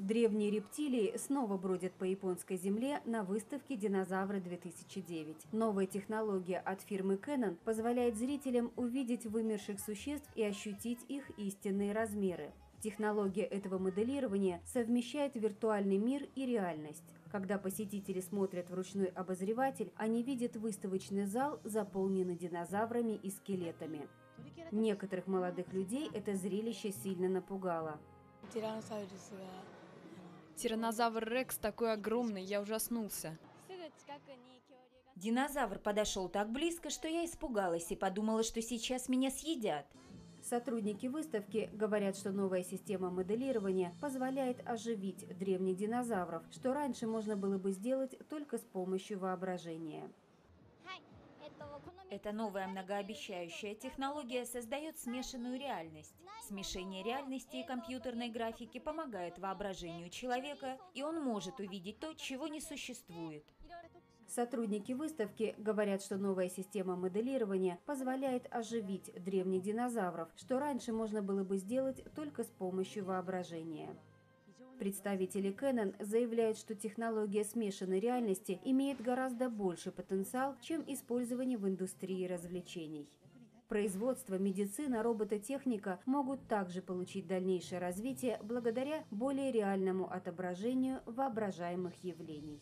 Древние рептилии снова бродят по японской земле на выставке «Динозавры 2009». Новая технология от фирмы Canon позволяет зрителям увидеть вымерших существ и ощутить их истинные размеры. Технология этого моделирования совмещает виртуальный мир и реальность. Когда посетители смотрят в ручной обозреватель, они видят выставочный зал, заполненный динозаврами и скелетами. Некоторых молодых людей это зрелище сильно напугало. Тираннозавр Рекс такой огромный, я ужаснулся. Динозавр подошел так близко, что я испугалась и подумала, что сейчас меня съедят. Сотрудники выставки говорят, что новая система моделирования позволяет оживить древних динозавров, что раньше можно было бы сделать только с помощью воображения. Эта новая многообещающая технология создает смешанную реальность. Смешение реальности и компьютерной графики помогает воображению человека, и он может увидеть то, чего не существует. Сотрудники выставки говорят, что новая система моделирования позволяет оживить древних динозавров, что раньше можно было бы сделать только с помощью воображения. Представители Canon заявляют, что технология смешанной реальности имеет гораздо больше потенциал, чем использование в индустрии развлечений. Производство, медицина, робототехника могут также получить дальнейшее развитие благодаря более реальному отображению воображаемых явлений.